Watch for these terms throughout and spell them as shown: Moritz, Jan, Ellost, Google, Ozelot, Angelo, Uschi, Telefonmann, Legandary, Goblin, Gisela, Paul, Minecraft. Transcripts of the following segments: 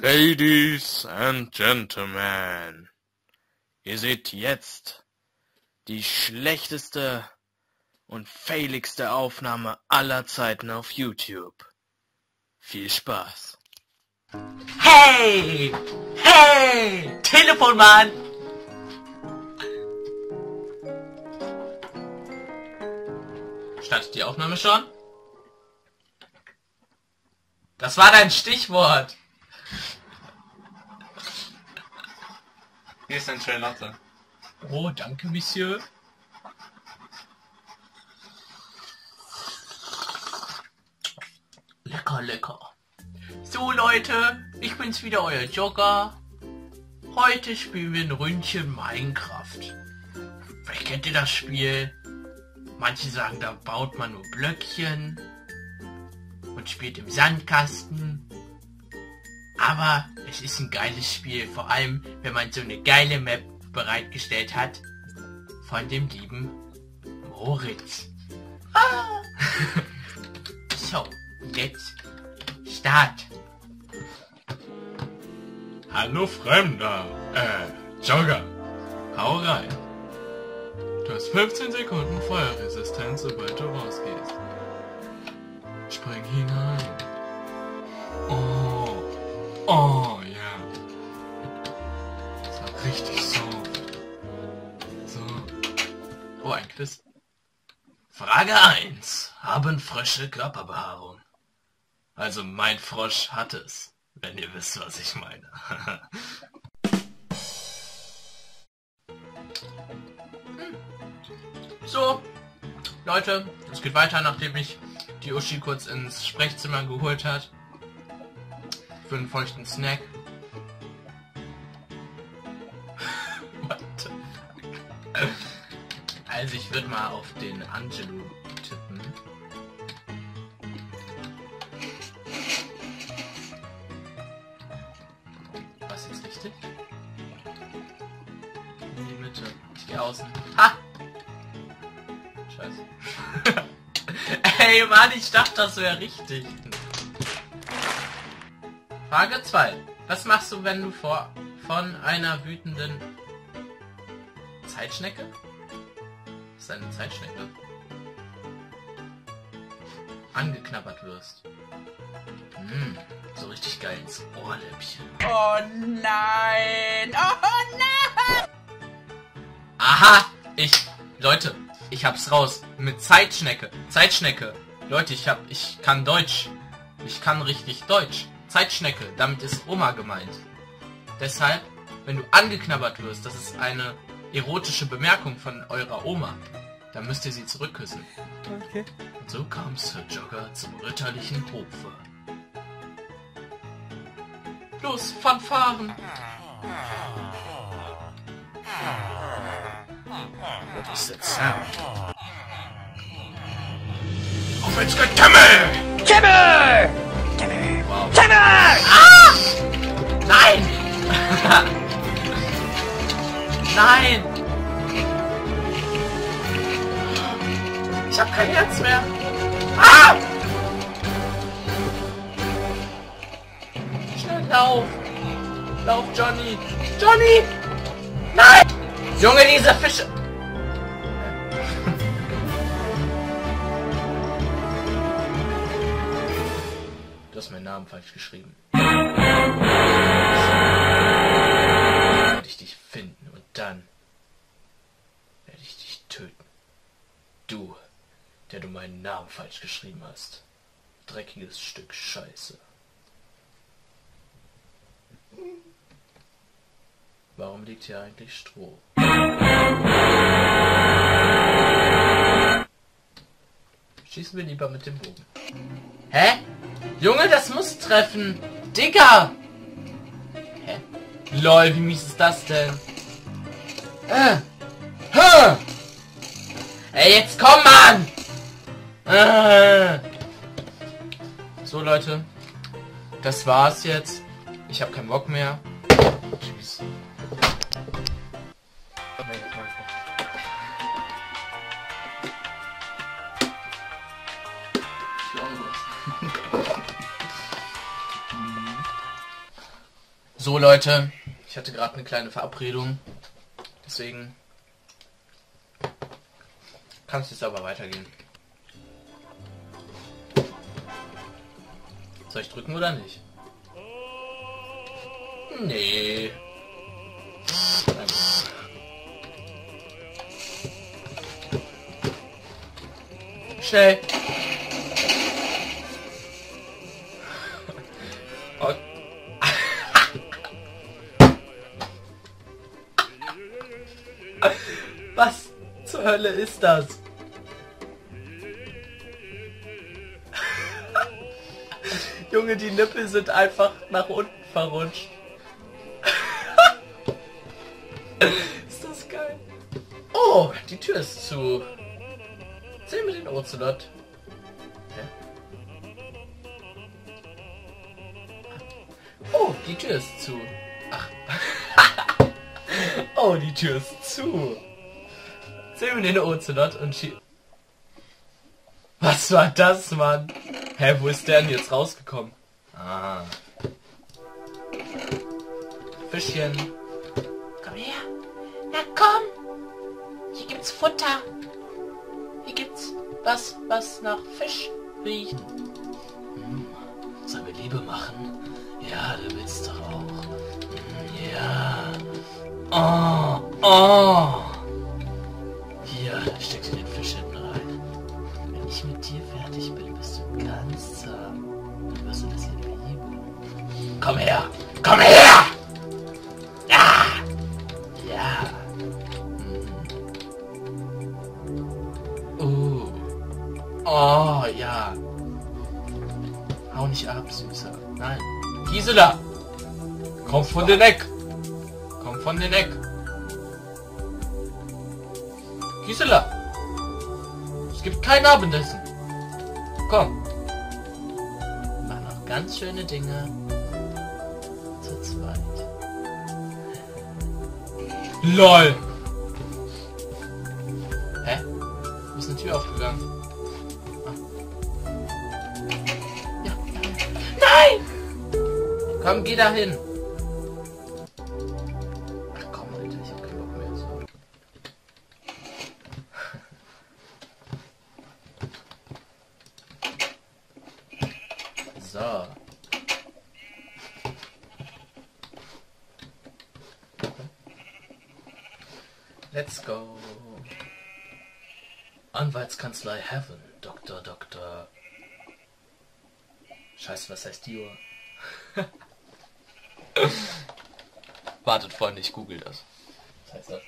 Ladies and Gentlemen, ihr seht jetzt die schlechteste und failigste Aufnahme aller Zeiten auf YouTube. Viel Spaß. Hey! Hey! Telefonmann! Startet die Aufnahme schon? Das war dein Stichwort! Hier ist ein schöner Latte. Oh, danke, Monsieur. Lecker, lecker. So, Leute, ich bin's wieder, euer Jogger. Heute spielen wir ein Ründchen Minecraft. Vielleicht kennt ihr das Spiel. Manche sagen, da baut man nur Blöckchen und spielt im Sandkasten. Aber es ist ein geiles Spiel, vor allem wenn man so eine geile Map bereitgestellt hat von dem lieben Moritz. Ah. So, jetzt Start. Hallo Fremder, Jogger, hau rein. Du hast 15 Sekunden Feuerresistenz, sobald du rausgehst. Spring hinein. Oh. Oh, ja. Das war richtig so. So. Oh, ein Quiz. Frage 1. Haben Frösche Körperbehaarung? Also, mein Frosch hat es. Wenn ihr wisst, was ich meine. So. Leute, es geht weiter, nachdem ich die Uschi kurz ins Sprechzimmer geholt hat. Für einen feuchten Snack. What? Also ich würde mal auf den Angelo tippen. Was ist richtig? In die Mitte. Ich gehe außen. Ha! Scheiße. Ey Mann, ich dachte, das wäre richtig. Frage 2. Was machst du, wenn du von einer wütenden Zeitschnecke? Ist eine Zeitschnecke? Angeknabbert wirst. So richtig geil ins Ohrläppchen. Oh nein! Oh nein! Aha! Leute, ich hab's raus. Mit Zeitschnecke. Zeitschnecke. Leute, ich kann Deutsch. Ich kann richtig Deutsch. Zeitschnecke, damit ist Oma gemeint. Deshalb, wenn du angeknabbert wirst, das ist eine erotische Bemerkung von eurer Oma, dann müsst ihr sie zurückküssen. Okay. Und so kam Sir Jogger zum ritterlichen Hofe. Los, Fanfaren! What is that sound? Auf ins Getümmel! Kimmel! Wow. Ah! Nein! Nein! Ich hab kein Herz mehr! Ah! Schnell lauf! Lauf, Johnny! Johnny! Nein! Junge, diese Fische! Du hast meinen Namen falsch geschrieben. Werde ich dich finden und dann werde ich dich töten. Du, der du meinen Namen falsch geschrieben hast. Dreckiges Stück Scheiße. Warum liegt hier eigentlich Stroh? Schießen wir lieber mit dem Bogen. Hä? Junge, das muss treffen! Digga! Hä? Lol, wie mies ist das denn? Ey, jetzt komm, Mann! So, Leute. Das war's jetzt. Ich hab keinen Bock mehr. Tschüss. So Leute, ich hatte gerade eine kleine Verabredung, deswegen kann es jetzt aber weitergehen. Soll ich drücken oder nicht? Nee. Danke. Schnell. Oh. Was zur Hölle ist das? Junge, die Nippel sind einfach nach unten verrutscht. Ist das geil? Oh, die Tür ist zu. Sehen wir den Ozelot. Oh, die Tür ist zu. Ach. Oh, die Tür ist zu. Sehen wir den Ozelot und schie... Was war das, Mann? Hä, wo ist der denn jetzt rausgekommen? Ah. Fischchen. Komm her. Na komm. Hier gibt's Futter. Hier gibt's was, was nach Fisch riecht. Hm. Sollen wir Liebe machen? Ja, du willst doch auch. Ja. Oh, oh. Hier, steck dir den Fisch hinten rein. Wenn ich mit dir fertig bin, bist du ganz zahm. Dann wirst du das in Liebe. Komm her! Komm her! Ja! Ja! Hm. Oh, ja. Hau nicht ab, Süßer. Nein. Gisela! Komm von den Eck! Komm von den Eck! Gisela! Es gibt kein Abendessen! Komm! Wir machen auch ganz schöne Dinge. Zu zweit. LOL! Hä? Wo ist eine Tür aufgegangen? Ah. Ja. Nein! Komm, geh da hin! Ach komm, Alter, ich hab keinen Bock mehr. So. So. Let's go. Anwaltskanzlei Heaven. Doktor, Doktor. Scheiße, was heißt die Uhr? Wartet, Freunde, ich google das. Was heißt das?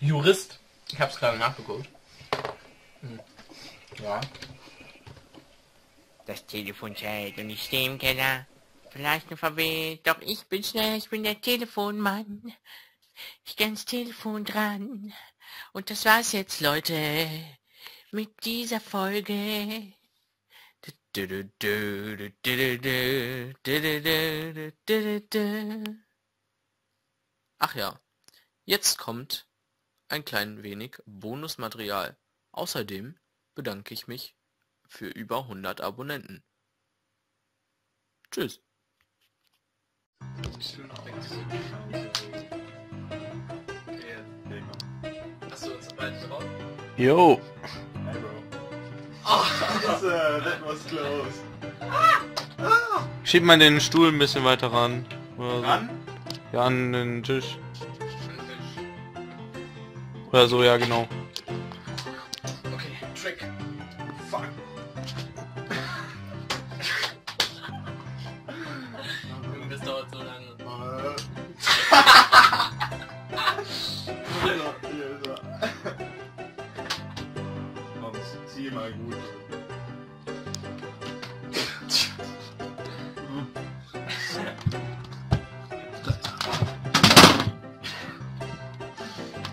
Jurist. Ich hab's gerade nachgeguckt. Hm. Ja. Das Telefon zählt und ich stehe im Keller. Vielleicht nur verwählt, doch ich bin schnell, ich bin der Telefonmann. Ich gehe ans Telefon dran. Und das war's jetzt, Leute. Mit dieser Folge. Ach ja, jetzt kommt ein klein wenig Bonusmaterial. Außerdem bedanke ich mich für über 100 Abonnenten. Tschüss. Jo. That was close. Schieb mal den Stuhl ein bisschen weiter ran. Oder so. Ran? Ja, an den Tisch. Oder so, ja genau. Okay, Trick. Fuck. Das dauert so lange. Zieh mal gut.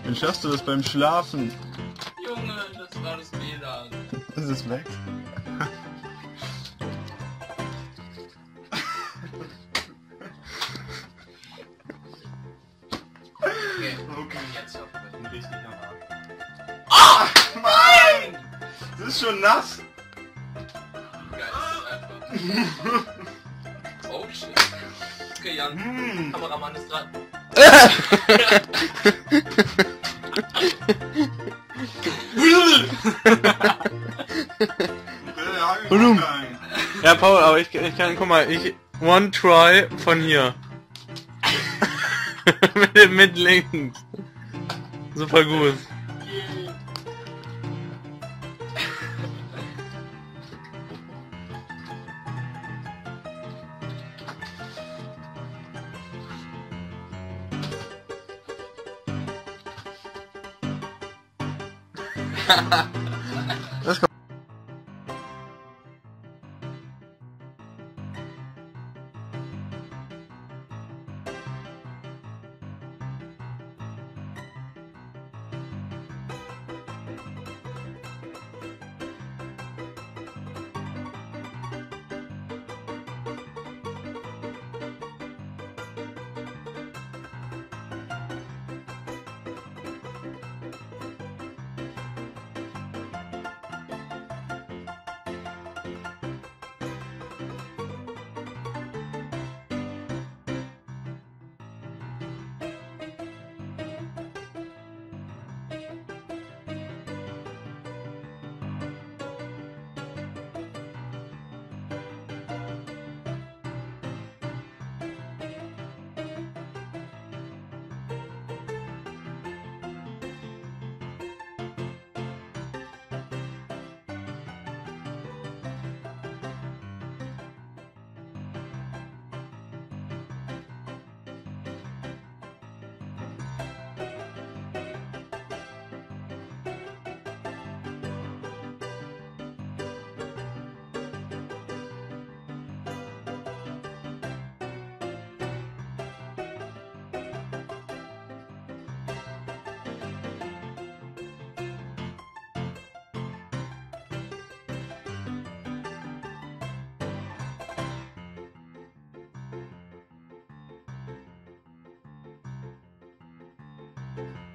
Wie schaffst du das beim Schlafen? Junge, das war das WLAN. Ist es weg? Okay, okay. Jetzt schaffen wir den richtig am Arm. Ah! Nein! Das ist schon nass. Geil, das ist einfach... Oh shit. Okay, Jan. Kameramann ist dran. Ja, Paul, aber ich kann, guck mal, one try von hier. mit links. Super gut. Das kommt.